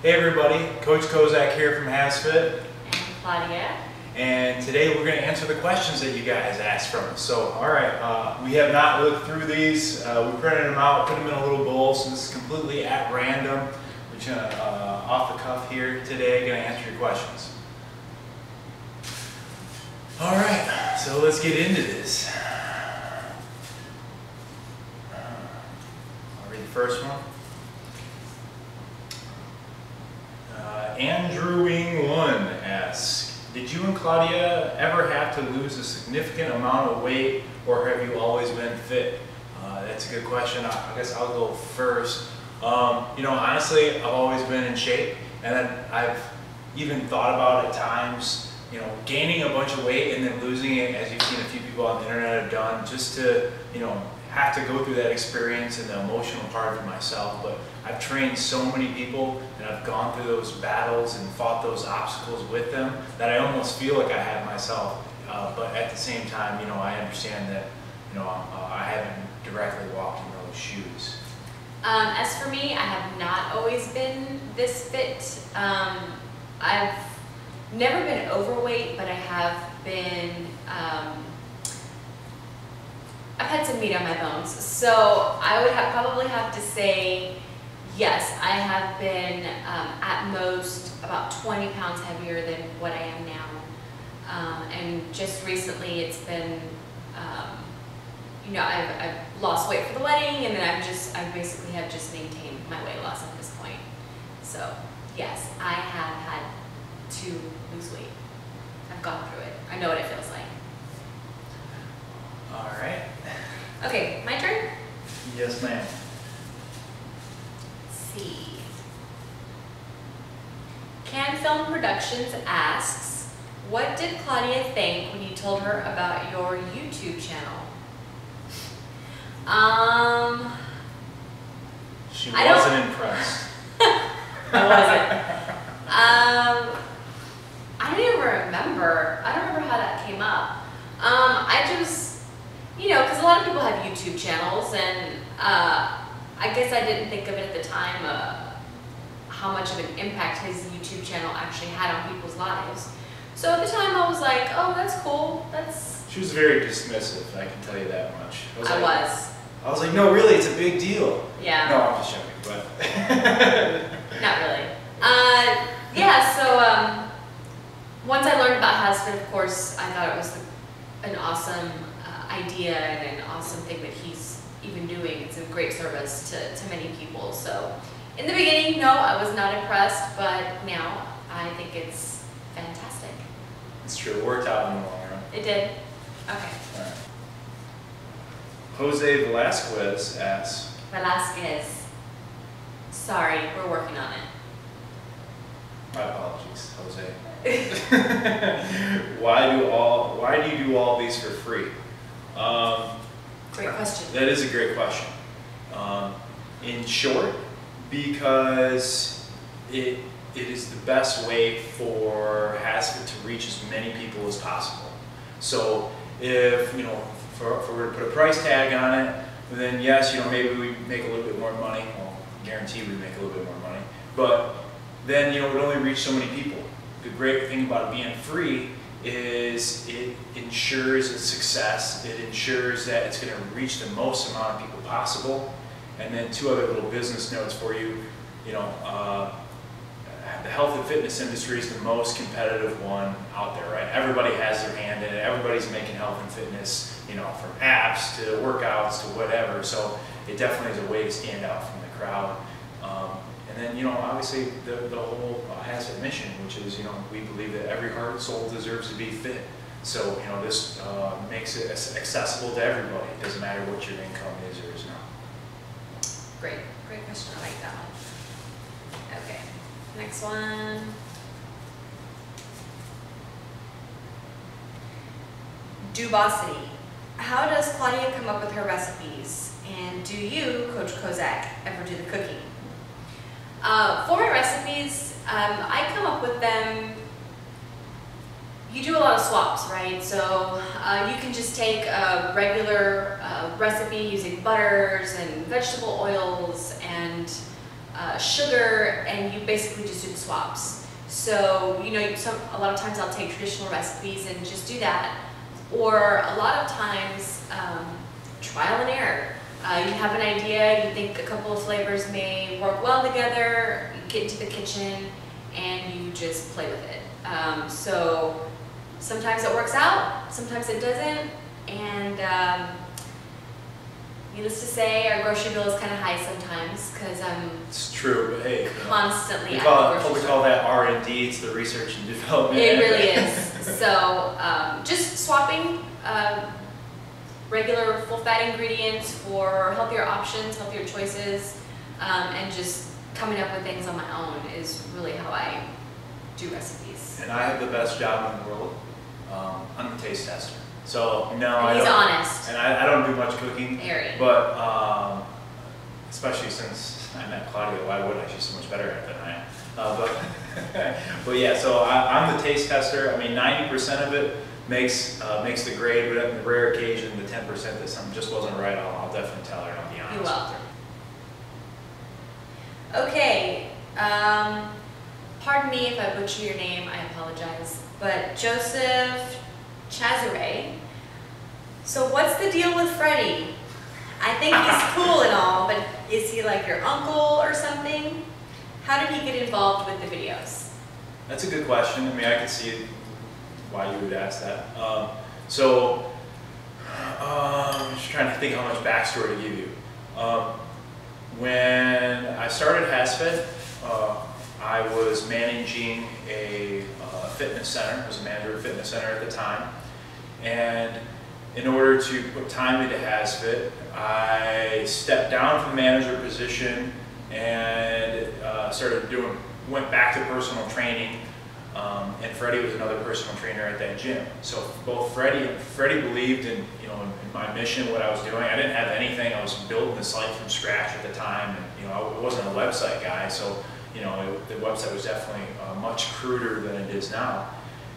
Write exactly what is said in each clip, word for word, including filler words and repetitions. Hey everybody, Coach Kozak here from HASfit. And Claudia. And today we're going to answer the questions that you guys asked from us. So, alright, uh, we have not looked through these. Uh, we printed them out, put them in a little bowl, so this is completely at random. We're just gonna, uh, off the cuff here today, going to answer your questions. Alright, so let's get into this. Uh, I'll read the first one. Andrew England asks, did you and Claudia ever have to lose a significant amount of weight, or have you always been fit? Uh, that's a good question. I, I guess I'll go first. Um, you know, honestly, I've always been in shape, and then I've even thought about at times, you know, gaining a bunch of weight and then losing it, as you've seen a few people on the internet have done, just to, you know, have to go through that experience and the emotional part for myself. But I've trained so many people and I've gone through those battles and fought those obstacles with them that I almost feel like I have myself. Uh, but at the same time, you know, I understand that, you know, uh, I haven't directly walked in those shoes. Um, as for me, I have not always been this fit. Um, I've never been overweight, but I have been um, I've had some meat on my bones, so I would have, probably have to say yes, I have been um, at most about twenty pounds heavier than what I am now. Um, and just recently it's been, um, you know, I've, I've lost weight for the wedding, and then I've just, I basically have just maintained my weight loss at this point. So yes, I have had to lose weight. I've gone through it. I know what it feels like. All right. Okay, my turn? Yes, ma'am. Let's see. Can Film Productions asks, what did Claudia think when you told her about your YouTube channel? Um, she wasn't I don't, impressed. I wasn't. um, I don't even remember. I don't remember how that came up. Um, I just... You know, because a lot of people have YouTube channels, and uh, I guess I didn't think of it at the time uh, how much of an impact his YouTube channel actually had on people's lives. So at the time I was like, oh, that's cool, that's... She was very dismissive, I can tell you that much. I was. I, like, was. I was like, no, really, it's a big deal. Yeah. No, I'm just joking, but... Not really. Uh, yeah, so um, once I learned about HASfit, of course, I thought it was an awesome idea and an awesome thing that he's even doing. It's a great service to, to many people. So in the beginning, no, I was not impressed, but now I think it's fantastic. It's true. It worked out in the long run. It did. Okay. All right. Jose Velasquez asks. Velasquez. Sorry, we're working on it. My apologies, Jose. Why do all? Why do you do all these for free? Um, great question. That is a great question. Um, in short, because it, it is the best way for HASfit to reach as many people as possible. So if, you know, for, if we were to put a price tag on it, then yes, you know, maybe we make a little bit more money. Well, guarantee we make a little bit more money. But then, you know, it would only reach so many people. The great thing about it being free is it ensures its success. It ensures that it's going to reach the most amount of people possible. And then two other little business notes for you. You know, uh, the health and fitness industry is the most competitive one out there, right? Everybody has their hand in it. Everybody's making health and fitness, you know, from apps to workouts to whatever. So it definitely is a way to stand out from the crowd. Um, And then, you know, obviously the, the whole uh, HASfit mission, which is, you know, we believe that every heart and soul deserves to be fit. So, you know, this uh, makes it accessible to everybody. It doesn't matter what your income is or is not. Great, great question. I like that one. Okay, next one. Dubosity. How does Claudia come up with her recipes? And do you, Coach Kozak, ever do the cooking? Uh, for my recipes, um, I come up with them. You do a lot of swaps, right? So uh, you can just take a regular uh, recipe using butters and vegetable oils and uh, sugar, and you basically just do the swaps. So, you know, some, a lot of times I'll take traditional recipes and just do that. Or a lot of times, um, trial and error. Uh, you have an idea, you think a couple of flavors may work well together, you get into the kitchen, and you just play with it. Um, so sometimes it works out, sometimes it doesn't, and um, needless to say, our grocery bill is kind of high sometimes because I'm it's true, but hey, constantly we call, it, we call that R and D, it's the research and development. It really is. So um, just swapping uh, regular full-fat ingredients for healthier options, healthier choices, um, and just coming up with things on my own is really how I do recipes. And I have the best job in the world. Um, I'm the taste tester. So no, and he's I don't, honest. And I, I don't do much cooking. Airy. But um, especially since I met Claudia, why would I? She's so much better at it than I am. Uh, but but yeah, so I, I'm the taste tester. I mean, ninety percent of it makes uh, makes the grade, but on the rare occasion, the ten percent that something just wasn't right, I'll, I'll definitely tell her. I'll be honest. You will. With her. Okay, um, pardon me if I butcher your name, I apologize, but Joseph Kozak, so what's the deal with Freddie? I think he's cool and all, but is he like your uncle or something? How did he get involved with the videos? That's a good question. I mean, I can see why you would ask that. Um, so, uh, I'm just trying to think how much backstory to give you. Um, When I started HASfit, uh, I was managing a uh, fitness center. I was a manager of a fitness center at the time. And in order to put time into HASfit, I stepped down from the manager position and uh, started doing, went back to personal training. Um, and Freddie was another personal trainer at that gym. So both Freddie, Freddie believed in, you know, in, in my mission, what I was doing. I didn't have anything. I was building the site from scratch at the time, and you know, I wasn't a website guy, so you know, it, the website was definitely uh, much cruder than it is now.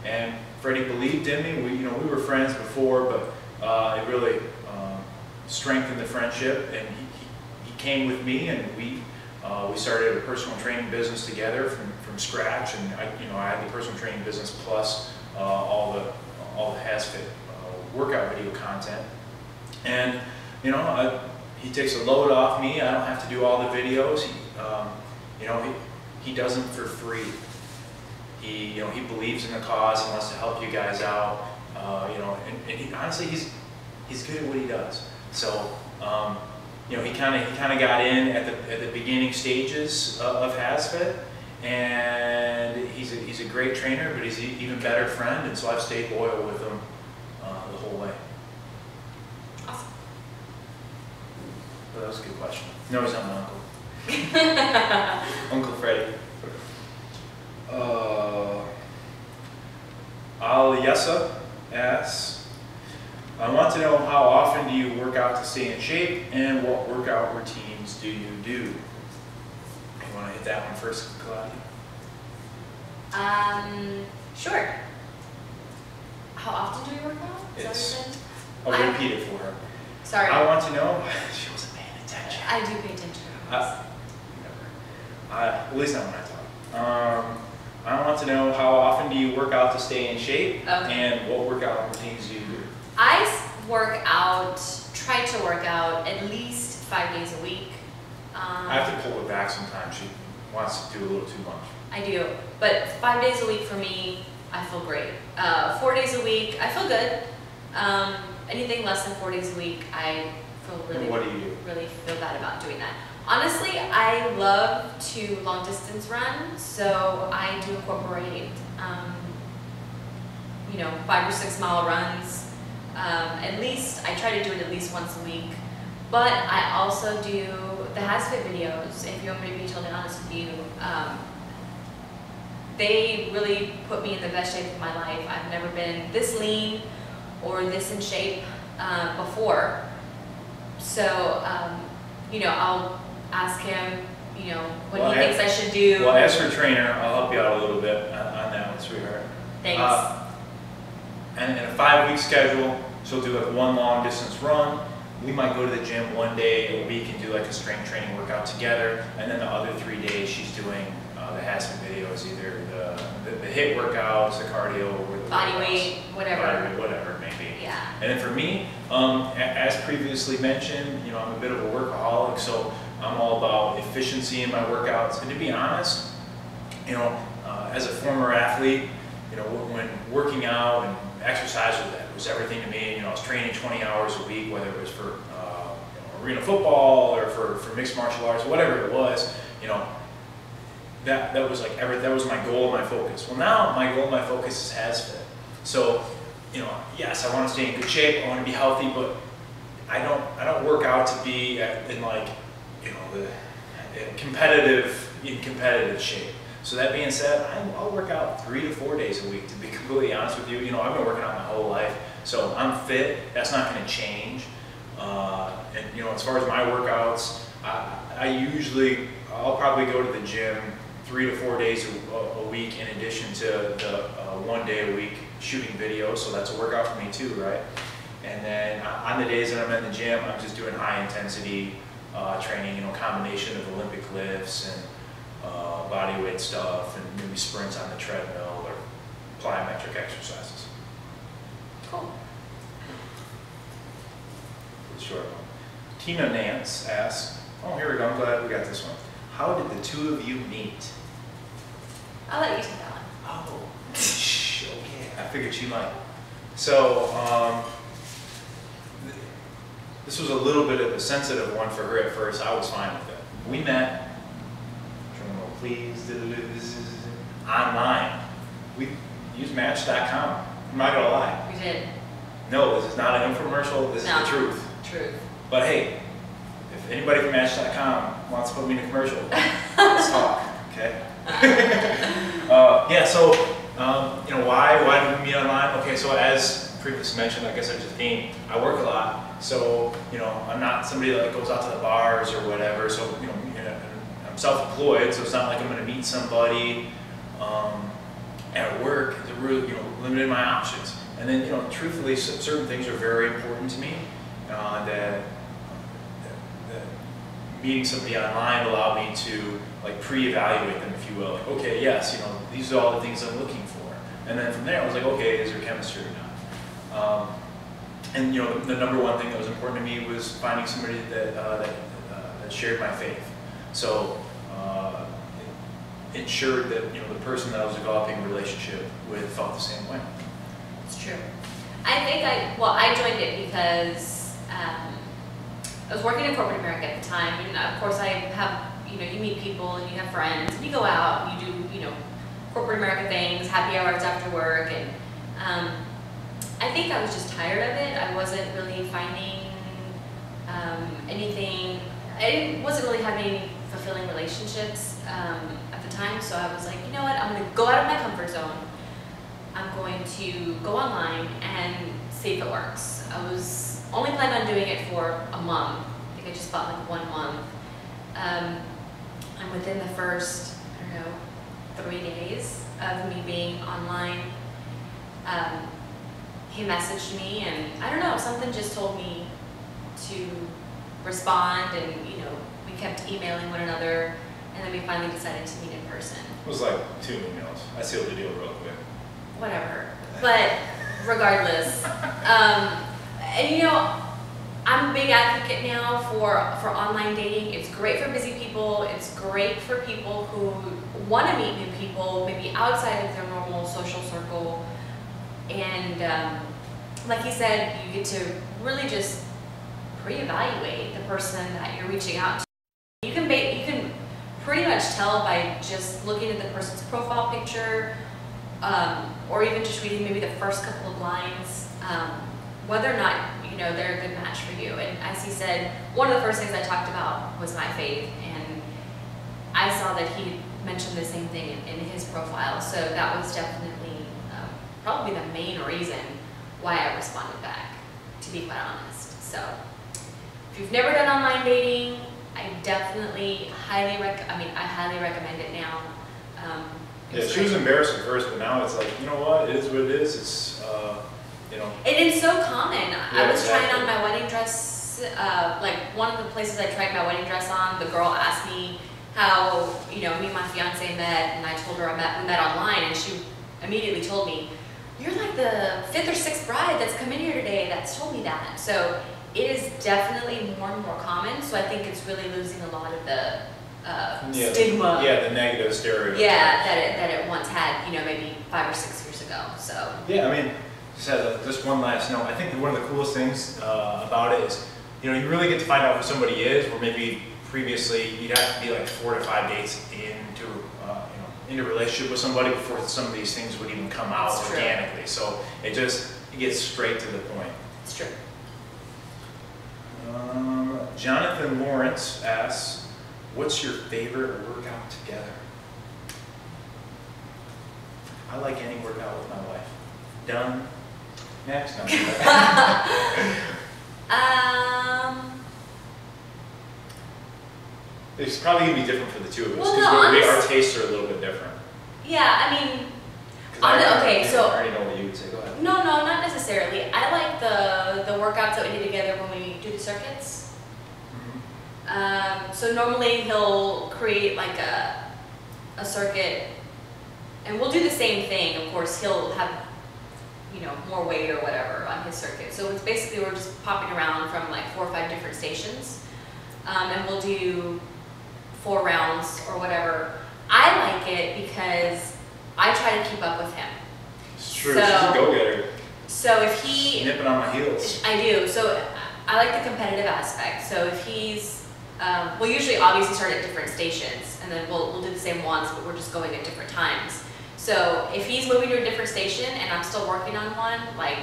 And Freddie believed in me. We, you know, we were friends before, but uh, it really um, strengthened the friendship. And he, he, he came with me, and we uh, we started a personal training business together from. From scratch, and I, you know, I had the personal training business plus uh, all the all the HASfit uh, workout video content, and you know, I, he takes a load off me. I don't have to do all the videos. He, um, you know, he he does them for free. He, you know, he believes in the cause and wants to help you guys out. Uh, you know, and, and he, honestly, he's he's good at what he does. So. Um, you know, he kind of he kind of got in at the at the beginning stages of, of HASfit. And he's a, he's a great trainer, but he's an even better friend, and so I've stayed loyal with him uh, the whole way. Awesome. But that was a good question. No, he's not my uncle. Uncle Freddie. Uh, Aliyasa asks, I want to know how often do you work out to stay in shape, and what workout routines do you do? You want to hit that one first, Claudia? Um, sure. How often do we work out? It's, I'll I'm, repeat it for her. Sorry. I want to know. She wasn't paying attention. I do pay attention. I, never. I, at least not when I talk. Um, I want to know how often do you work out to stay in shape, okay. And what workout routines do you do? I work out, try to work out at least five days a week. Um, I have to pull it back sometimes. She wants to do a little too much. I do, but five days a week for me, I feel great. Uh, four days a week, I feel good. Um, anything less than four days a week, I feel really, what do you do? really feel bad about doing that. Honestly, I love to long distance run, so I do incorporate, um, you know, five or six mile runs. Um, at least I try to do it at least once a week. But I also do the HASfit videos, if you want me to be totally honest with you. Um, they really put me in the best shape of my life. I've never been this lean or this in shape uh, before. So, um, you know, I'll ask him, you know, what well, he I, thinks I should do. Well, as her trainer, I'll help you out a little bit on that one, sweetheart. Thanks. Uh, and in a five week schedule, she'll do like one long distance run. we might go to the gym one day a week and do like a strength training workout together, and then the other three days she's doing uh, the HASfit videos, either the, the, the HIIT workouts, the cardio, or the body weight, whatever. Body, whatever it may be. Yeah. And then for me, um, as previously mentioned, you know, I'm a bit of a workaholic, so I'm all about efficiency in my workouts. And to be honest, you know, uh, as a former athlete, you know, when working out and exercise was, was everything to me. You know, I was training twenty hours a week, whether it was for uh, you know, arena football or for, for mixed martial arts, whatever it was. You know, that that was like every that was my goal, my focus. Well, now my goal, my focus is HASfit. So, you know, yes, I want to stay in good shape. I want to be healthy, but I don't I don't work out to be in like you know the in competitive in competitive shape. So that being said, I'll work out three to four days a week, to be completely honest with you. You know, I've been working out my whole life, so I'm fit. That's not going to change. Uh, and, you know, as far as my workouts, I, I usually, I'll probably go to the gym three to four days a, a week in addition to the uh, one day a week shooting videos. So that's a workout for me too, right? And then on the days that I'm in the gym, I'm just doing high intensity uh, training, you know, combination of Olympic lifts and Uh, body weight stuff, and maybe sprints on the treadmill or plyometric exercises. Cool. Short one. Tina Nance asks, oh, here we go, I'm glad we got this one. How did the two of you meet? I'll let you take that one. Oh, okay. I figured you might. So, um, th this was a little bit of a sensitive one for her at first. I was fine with it. We met. Please, online. We used Match dot com. I'm not gonna lie. We did. No, this is not an infomercial. This no. is the truth. Truth. But hey, if anybody from Match dot com wants to put me in a commercial, let's talk. Okay. uh, yeah. So, um, you know, why? Why do we meet online? Okay. So, as previously mentioned, I guess I just mean I work a lot. So, you know, I'm not somebody that goes out to the bars or whatever. So, you know. I'm self-employed, so it's not like I'm going to meet somebody um, at work. It really, you know, limited my options. And then, you know, truthfully, certain things are very important to me. Uh, that, that, that meeting somebody online allowed me to like pre-evaluate them, if you will. Like, okay, yes, you know, these are all the things I'm looking for. And then from there, I was like, okay, is there chemistry or not? Um, and you know, the, the number one thing that was important to me was finding somebody that uh, that, uh, that shared my faith. So uh, it ensured that, you know, the person that I was developing a relationship with felt the same way. It's true. I think I, well, I joined it because um, I was working in corporate America at the time, and of course I have, you know, you meet people and you have friends, and you go out, and you do, you know, corporate America things, happy hours after work, and um, I think I was just tired of it. I wasn't really finding um, anything, I wasn't really having fulfilling relationships um, at the time, so I was like, you know what, I'm going to go out of my comfort zone. I'm going to go online and see if it works. I was only planning on doing it for a month. I think I just bought like one month. Um, and within the first, I don't know, three days of me being online, um, he messaged me, and I don't know, something just told me to respond, and you know, we kept emailing one another, and then we finally decided to meet in person. It was like two emails. I sealed the deal real quick. Whatever. But regardless, um, and you know, I'm a big advocate now for for online dating. It's great for busy people. It's great for people who want to meet new people, maybe outside of their normal social circle. And um, like you said, you get to really just Re-evaluate the person that you're reaching out to. You can ba you can pretty much tell by just looking at the person's profile picture, um, or even just reading maybe the first couple of lines, um, whether or not you know they're a good match for you. And as he said, one of the first things I talked about was my faith, and I saw that he mentioned the same thing in, in his profile. So that was definitely um, probably the main reason why I responded back, to be quite honest. So, if you've never done online dating, I definitely highly rec I mean, I highly recommend it now. Um, yeah, she was embarrassed at first, but now it's like, you know what, it is what it is. It's, uh, you know. It is so common. Yeah, I was exactly. trying on my wedding dress uh, like one of the places I tried my wedding dress on, the girl asked me how, you know, me and my fiance met, and I told her I met, we met online, and she immediately told me, you're like the fifth or sixth bride that's come in here today that's told me that. So it is definitely more and more common, so I think it's really losing a lot of the uh, yeah, stigma. Yeah, the negative stereotype. Yeah, that it, that it once had, you know, maybe five or six years ago, so. Yeah, I mean, just, a, just one last note. I think one of the coolest things uh, about it is, you know, you really get to find out who somebody is, where maybe previously you'd have to be like four to five dates into uh, you know, into a relationship with somebody before some of these things would even come out organically. So it just, it gets straight to the point. It's true. Um, Jonathan Lawrence asks, what's your favorite workout together? I like any workout with my wife. Done. Next. No, um, it's probably going to be different for the two of us, because well, no, our tastes are a little bit different. Yeah, I mean, on I, the, okay, I, so. I already know what you would say. Go ahead. No, no, not necessarily. I like the, the workouts that we do together when we do the circuits. Mm-hmm. um, so normally he'll create like a, a circuit, and we'll do the same thing. Of course, he'll have, you know, more weight or whatever on his circuit. So it's basically we're just popping around from like four or five different stations, um, and we'll do four rounds or whatever. I like it because I try to keep up with him. It's true. So, she's a go-getter. So if he nipping on my heels. I do. So I like the competitive aspect. So if he's, um, we'll usually obviously start at different stations, and then we'll we'll do the same ones, but we're just going at different times. So if he's moving to a different station and I'm still working on one, like,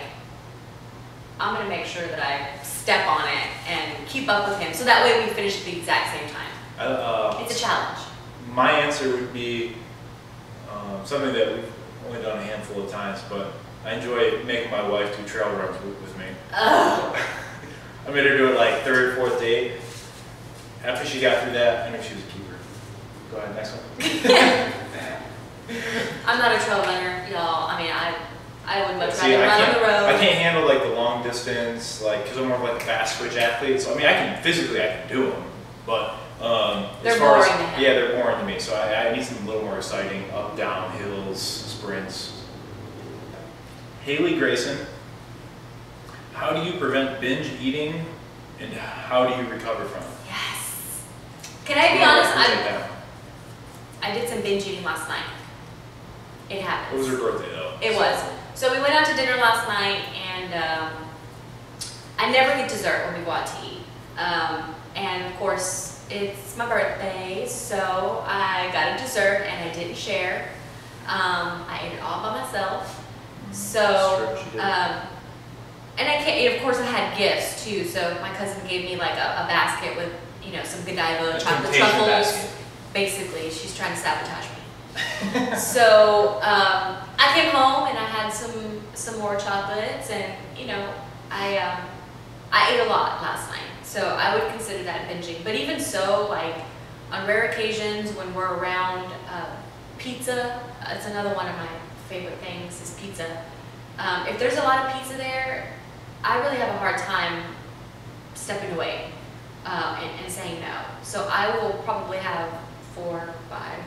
I'm gonna make sure that I step on it and keep up with him, so that way we finish at the exact same time. Uh, it's a challenge. My answer would be um, something that we've only done a handful of times, but I enjoy making my wife do trail runs with me. Uh. I made her do it like third or fourth date. After she got through that, I knew she was a keeper. Go ahead, next one. I'm not a trail runner, y'all. I mean, I I would much rather run on the road. I can't handle like the long distance, like, because I'm more of like a fast switch athlete. So I mean, I can physically I can do them, but um, they're as far boring as, to yeah, they're boring to me. So I, I need something a little more exciting. Up, down, hills, sprints. Haley Grayson, how do you prevent binge eating, and how do you recover from it? Yes. Can I be honest? I I did some binge eating last night. It happened. It was her birthday, though. It so. was. So we went out to dinner last night, and um, I never get dessert when we go out to eat. Um, and of course, it's my birthday, so I got a dessert and I didn't share. Um, I ate it all by myself. So, um, and I can't. Of course, I had gifts too. So my cousin gave me like a, a basket with, you know, some Godiva chocolate truffles. Basically, she's trying to sabotage me. So um, I came home and I had some some more chocolates, and you know, I um, I ate a lot last night, so I would consider that binging. But even so, like on rare occasions when we're around uh, pizza, it's another one of my favorite things is pizza. Um, if there's a lot of pizza there, I really have a hard time stepping away uh, and, and saying no. So I will probably have four, five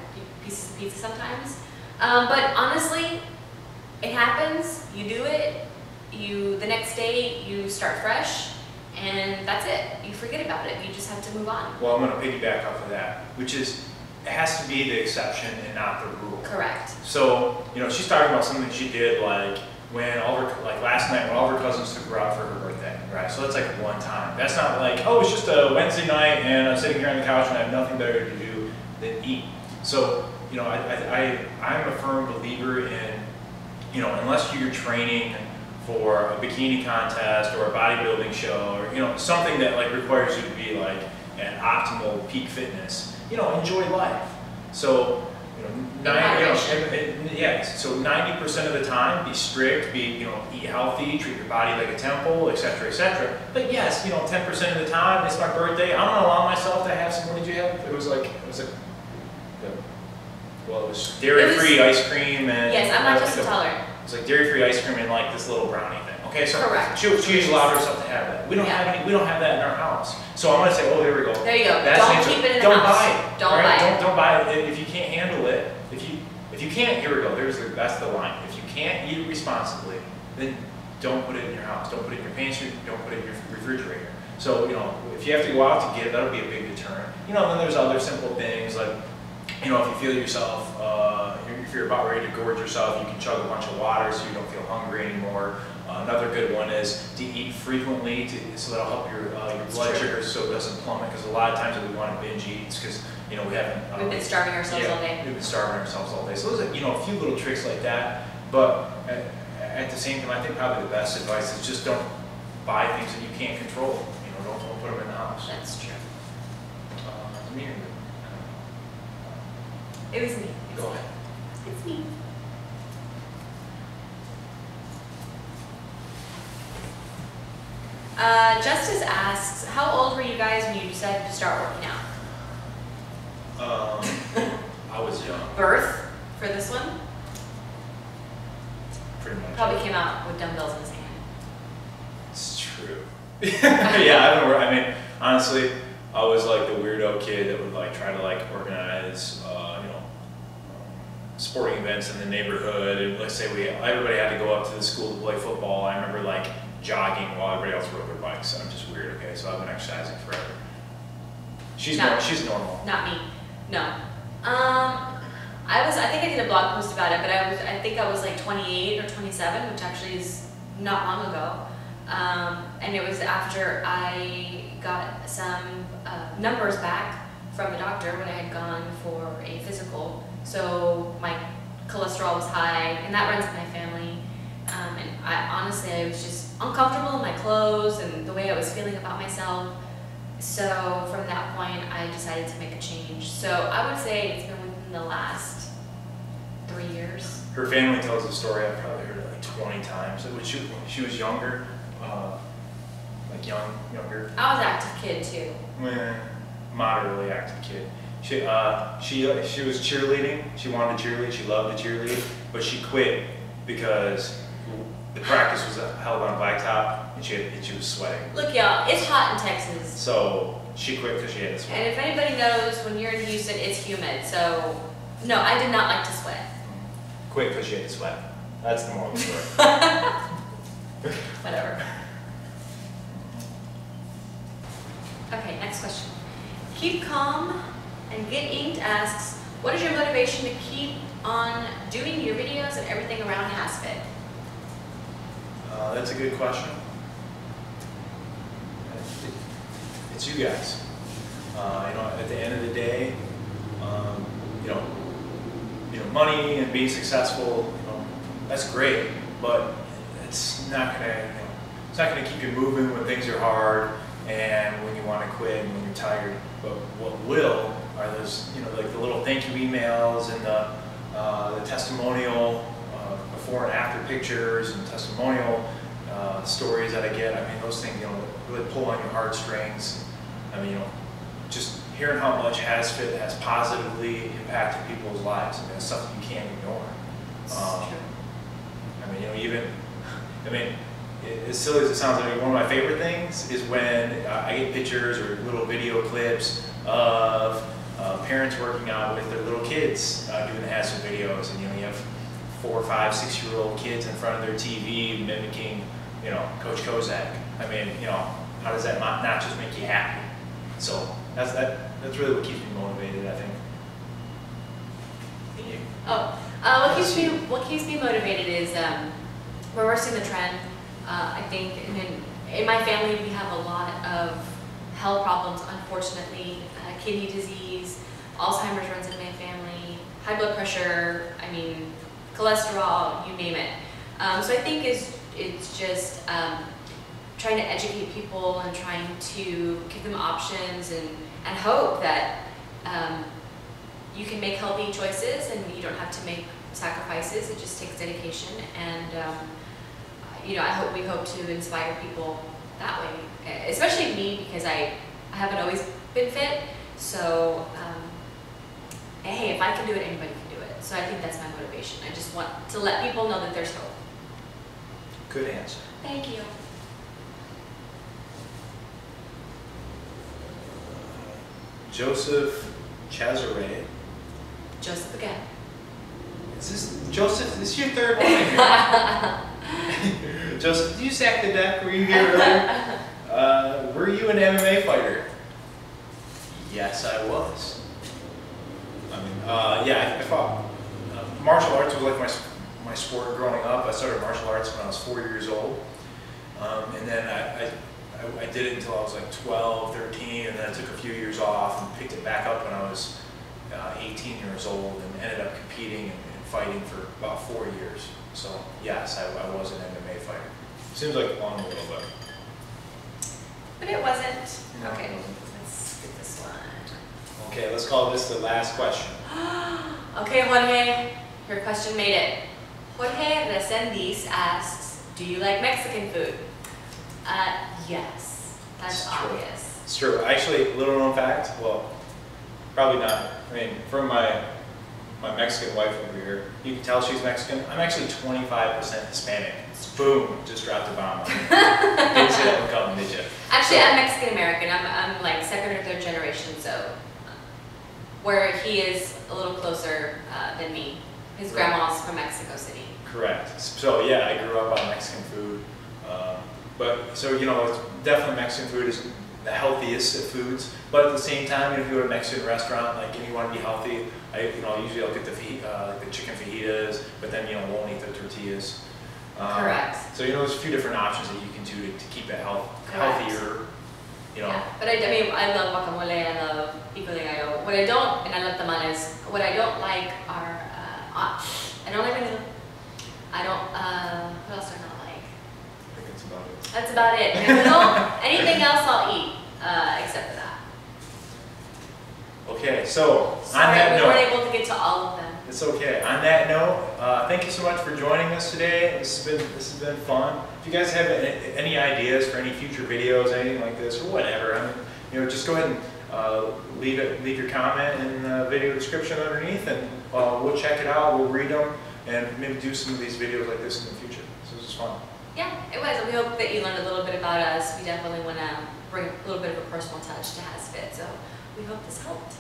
pieces of pizza sometimes. Um, but honestly, it happens, you do it, you the next day you start fresh, and that's it. You forget about it, you just have to move on. Well, I'm gonna piggyback off of that, which is, it has to be the exception and not the rule. Correct. So, you know, she's talking about something she did like when all her, like last night when all her cousins took her out for her birthday, right? So that's like one time. That's not like, oh, it's just a Wednesday night and I'm sitting here on the couch and I have nothing better to do than eat. So, you know, I, I, I, I'm a firm believer in, you know, unless you're training for a bikini contest or a bodybuilding show or, you know, something that like requires you to be like an optimal peak fitness, you know, enjoy life. So, you know, nine, you know it, it, yeah, so ninety percent of the time, be strict, be, you know, eat healthy, treat your body like a temple, et cetera, et cetera. But yes, you know, ten percent of the time, it's my birthday, I'm gonna allow myself to have some, what did you have? It was like, it was like, well, it was dairy-free ice cream and... Yes, I'm lactose intolerant. It's like dairy-free ice cream and like this little brownie thing. Okay, so correct. She, she's allowed herself to have that. We don't yeah. have any. We don't have that in our house. So I'm gonna say, oh, here we go. There you go. That's don't keep it in don't the house. Buy it. Don't right? buy don't, it. Don't buy it if you can't handle it. If you if you can't, here we go. There's the that's the line. If you can't eat it responsibly, then don't put it in your house. Don't put it in your pantry. Don't put it in your refrigerator. So you know, if you have to go out to get it, that'll be a big deterrent. You know, then there's other simple things like, you know, if you feel yourself, uh, if you're about ready to gorge yourself, you can chug a bunch of water so you don't feel hungry anymore. Uh, another good one is to eat frequently, to, so that'll help your uh, your blood sugar so it doesn't plummet. Because a lot of times if we want to binge eat, it's because you know we haven't uh, we've been starving ourselves yeah, all day. We've been starving ourselves all day. So there's you know a few little tricks like that. But at, at the same time, I think probably the best advice is just don't buy things that you can't control. You know, don't, don't put them in the house. That's true. Uh, me. It was me. Go ahead. It's me. Uh, Justice asks, how old were you guys when you decided to start working out? Um, I was young. Birth for this one? Pretty much. Probably came out with dumbbells in his hand. It's true. Yeah, I remember. I mean, honestly, I was like the weirdo kid that would like try to like organize. Uh, sporting events in the neighborhood, and let's say we everybody had to go up to the school to play football. I remember like jogging while everybody else rode their bikes. I'm just weird, okay? So I've been exercising forever. She's not, normal. She's normal. Not me. No. Um, I was. I think I did a blog post about it, but I was. I think I was like twenty-eight or twenty-seven, which actually is not long ago. Um, and it was after I got some uh, numbers back from the doctor when I had gone for a physical. So my cholesterol was high, and that runs in my family. Um, and I honestly, I was just uncomfortable in my clothes and the way I was feeling about myself. So from that point, I decided to make a change. So I would say it's been within the last three years. Her family tells the story. I've probably heard it like twenty times. When she, when she was younger, uh, like young, younger. I was an active kid too. Yeah, moderately active kid. She, uh, she, she was cheerleading, she wanted to cheerlead, she loved to cheerlead, but she quit because the practice was held on blacktop and she, had, and she was sweating. Look y'all, it's hot in Texas. So she quit because she had to sweat. And if anybody knows, when you're in Houston, it's humid, so no, I did not like to sweat. Quit because she had to sweat. That's the moral of the story. Whatever. Okay, next question. Keep calm. And Get Inked asks, what is your motivation to keep on doing your videos and everything around HASfit? Uh, that's a good question. It's you guys. Uh, you know, at the end of the day, um, you know, you know, money and being successful, you know, that's great, but it's not gonna, you know, it's not gonna keep you moving when things are hard and when you want to quit and when you're tired. But what will? Are those, you know, like the little thank you emails and the, uh, the testimonial uh, before and after pictures and testimonial uh, stories that I get. I mean, those things, you know, really pull on your heartstrings. I mean, you know, just hearing how much HASfit has positively impacted people's lives. I mean, it's stuff that you can't ignore. Um, I mean, you know, even, I mean, as silly as it sounds, I mean, one of my favorite things is when uh, I get pictures or little video clips of Uh, parents working out with their little kids, uh, doing the HASfit videos, and you know you have four, five, six-year-old kids in front of their T V mimicking, you know, Coach Kozak. I mean, you know, how does that not, not just make you happy? So that's that. That's really what keeps me motivated, I think. Yeah. Oh, uh, what keeps me what keeps me motivated is um, reversing the trend. Uh, I think, and in, in my family, we have a lot of health problems, unfortunately. Uh, kidney disease, Alzheimer's runs in my family, high blood pressure, I mean, cholesterol, you name it. Um, so I think it's, it's just um, trying to educate people and trying to give them options and, and hope that um, you can make healthy choices and you don't have to make sacrifices. It just takes dedication, and um, you know, I hope we hope to inspire people that way, especially me, because I, I haven't always been fit. So, um, hey, if I can do it, anybody can do it. So I think that's my motivation. I just want to let people know that there's hope. Good answer. Thank you. Joseph Chazare. Joseph again. Is this Joseph? This is your third one here. Joseph, did you sack the deck? Were you here earlier? Uh, were you an M M A fighter? Yes, I was. I mean, uh, yeah, I, I fought. Uh, martial arts was like my my sport growing up. I started martial arts when I was four years old, um, and then I. I I did it until I was like twelve, thirteen, and then I took a few years off and picked it back up when I was uh, eighteen years old and ended up competing and, and fighting for about four years. So yes, I, I was an M M A fighter. Seems like long a little bit. But it wasn't. No. Okay, let's get this one. Okay, let's call this the last question. Okay, Jorge, your question made it. Jorge Resendiz asks, do you like Mexican food? Uh, Yes, that's obvious. It's true. Actually, little known fact, well, probably not. I mean, from my my Mexican wife over here, you can tell she's Mexican. I'm actually twenty-five percent Hispanic. Boom, just dropped a bomb on me. Didn't see that one coming, did you? Actually, so, I'm Mexican American. I'm, I'm like second or third generation, so where he is a little closer uh, than me. His right. grandma's from Mexico City. Correct. So yeah, I grew up on Mexican food. Um, But, so, you know, it's definitely Mexican food is the healthiest of foods, but at the same time, if you go to a Mexican restaurant, like, and you want to be healthy, I, you know, usually I'll get the, uh, the chicken fajitas, but then, you know, won't eat the tortillas. Um, Correct. So, you know, there's a few different options that you can do to, to keep it health, healthier, you know. Yeah, but I, I mean, I love guacamole, I love pico de gallo. What I don't, and I love tamales, what I don't like are, uh, I don't like, I don't, uh, what else are not? That's about it. Don't, anything else I'll eat, uh, except for that. Okay, so Sorry, on that we note. We weren't able to get to all of them. It's okay. On that note, uh, thank you so much for joining us today. This has been, this has been fun. If you guys have any, any ideas for any future videos, anything like this, or whatever, I mean, you know, just go ahead and uh, leave, it, leave your comment in the video description underneath, and uh, we'll check it out, we'll read them, and maybe do some of these videos like this in the future. So this was fun. Yeah, it was. We hope that you learned a little bit about us. We definitely want to bring a little bit of a personal touch to HASfit, so we hope this helped.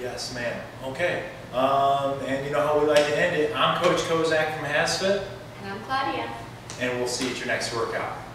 Yes, ma'am. Okay. Um, and you know how we like to end it. I'm Coach Kozak from HASfit. And I'm Claudia. And we'll see you at your next workout.